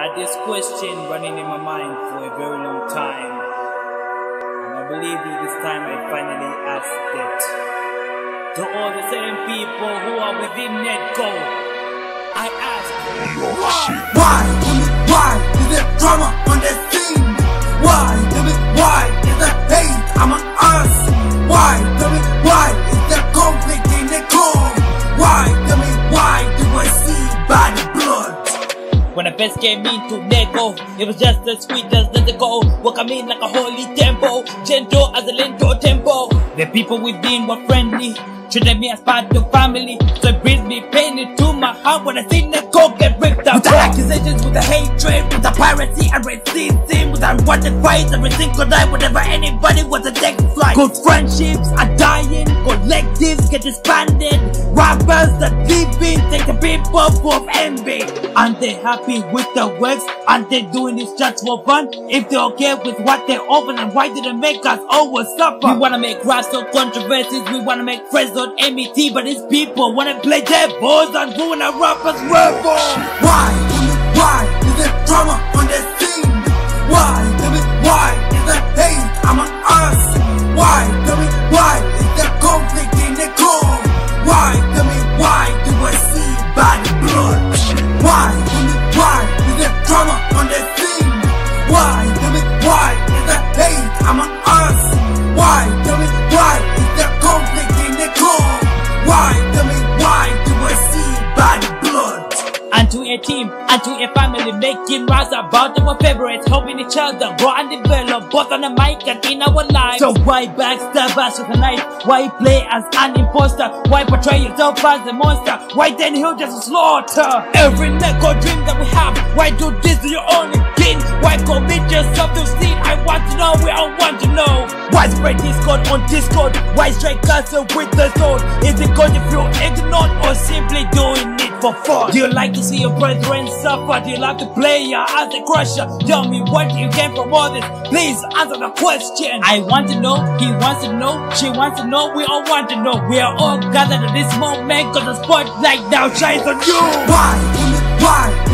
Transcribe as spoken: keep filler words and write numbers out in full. I had this question running in my mind for a very long time, and I believe this time I finally asked it. To all the same people who are within NETGO, I ask, why? Why? Why is there drama on that scene? Why? Tell me why is there hate among us? Why? Tell me why is there conflict in NETGO? Why? Tell me why do I see bad blood? When I first came into NETGO, it was just as sweet as Netico. Welcome in like a holy temple, gentle as a lento tempo. The people within were friendly, treated me as part of family. So it brings me pain into my heart when I see NETGO get ripped up. With the accusations, with the hatred, with the piracy and racism, with the unwanted fights, every single night, whenever anybody was a next flight. Good friendships are dying, collectives get disbanded. Rappers that live in take the people full of envy, and they're happy with the works, and they're doing this just for fun. If they're okay with what they're over, then why did they make us always suffer? We wanna make raps or controversies, we wanna make friends on M E T, but these people wanna play devils and ruin a rapper's rebel. Why? Why is there drama on the scene? Why? Tell me why is there hate among us? Why? Tell me why is there conflict in the core? Why? Tell me why do I see bad blood? Why? Tell me why is there drama on the scene? Why? Tell me why is there hate among us? Why? Tell me why is there conflict in the core? Why? Tell me why do I see bad blood? And to a team, and to a family, making raps about our favorites, helping each other grow and develop, both on the mic and in our lives. So why backstab us with a knife? Why play as an imposter? Why portray yourself as a monster? Why then heal just slaughter? Every NETGO dream that we have, why do this to your own again? Why commit yourself to sin? I want to know, we all want to know. Why spread discord on discord? Why strike us with the sword? Is it because you feel ignorant, or simply doing it for fun? Do you like to see your brethren suffer? Do you like to play your as a crusher? Tell me what you gain from all this, please answer the question. I want to know, he wants to know, she wants to know, we all want to know. We are all gathered at this moment, cause the spotlight now shines on you. Why? Why?